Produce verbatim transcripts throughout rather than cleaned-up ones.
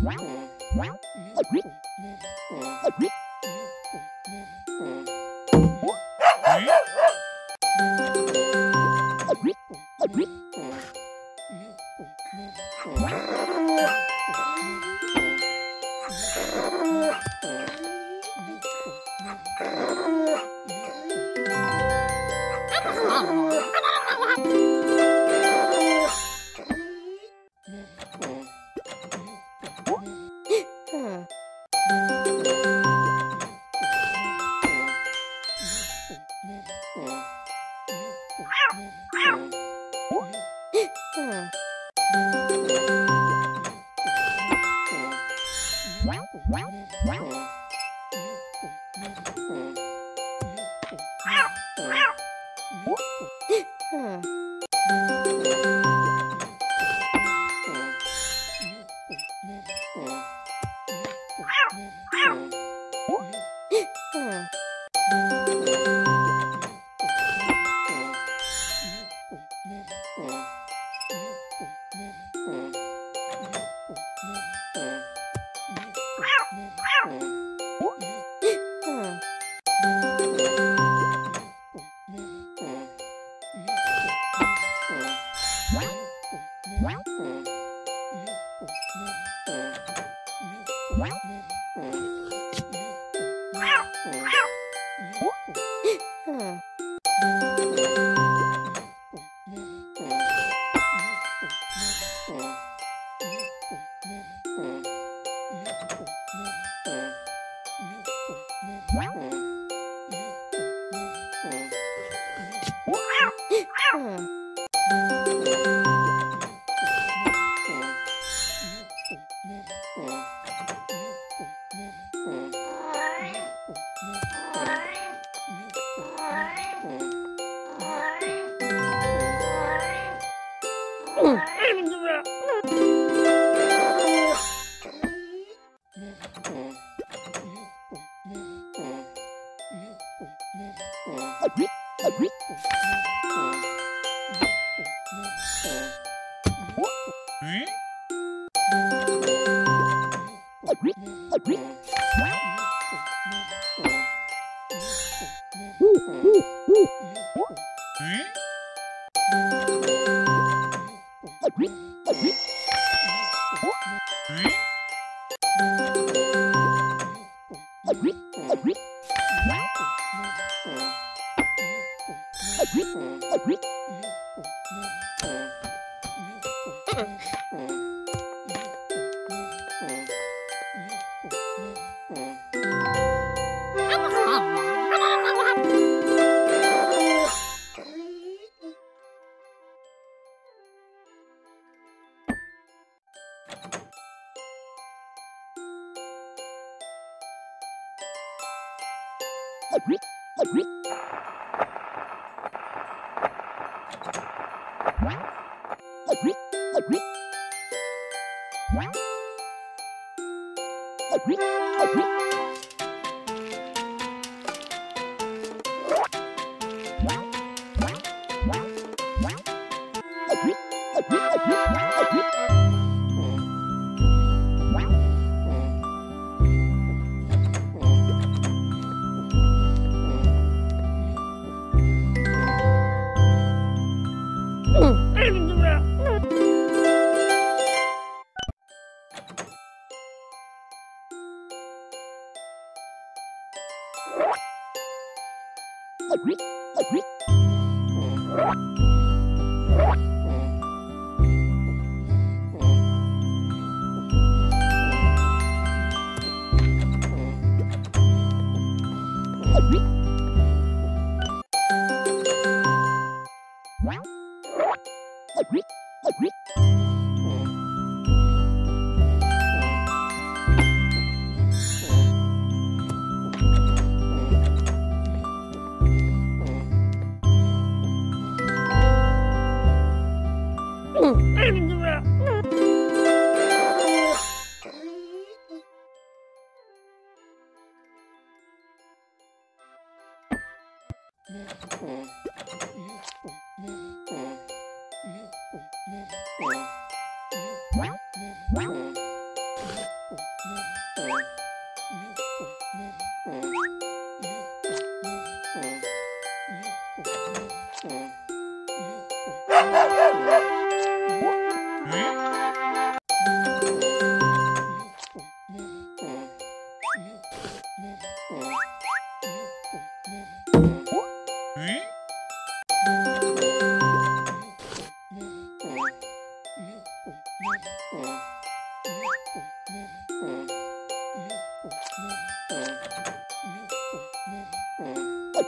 Wow. Wow.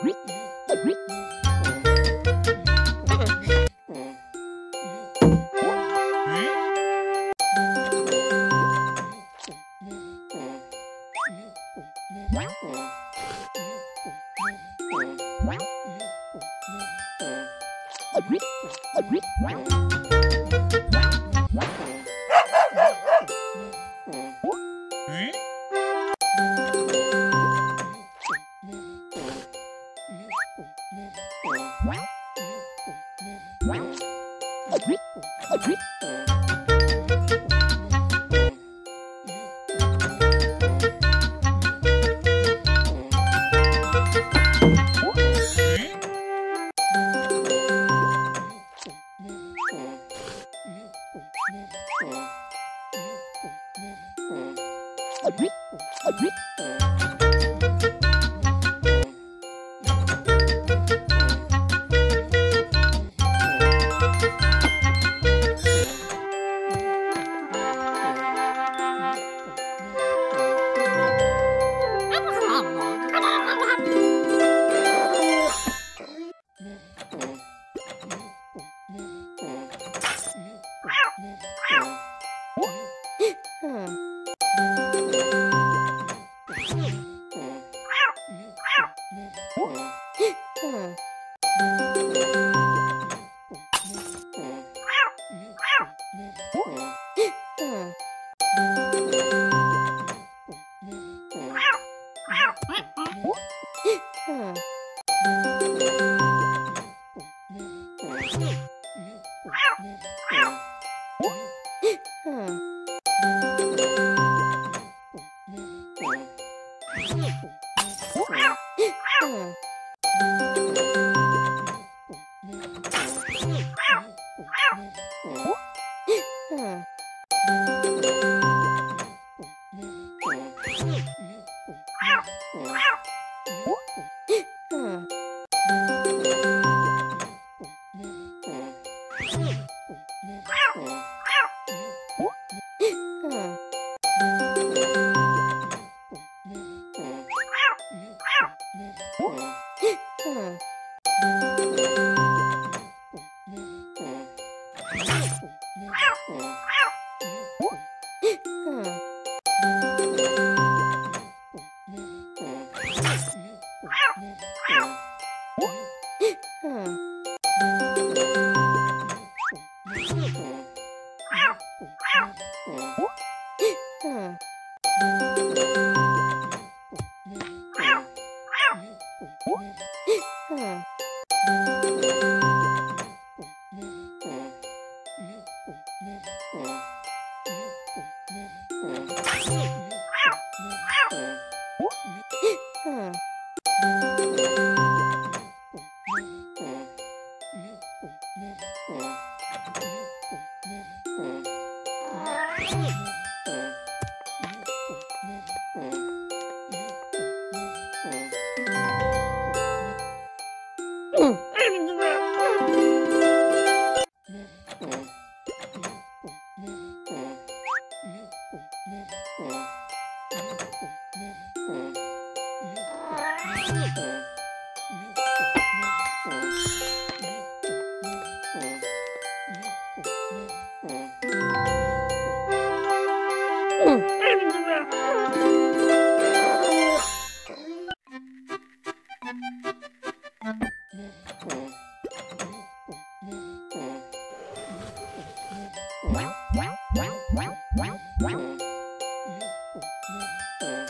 Yeah.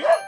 What?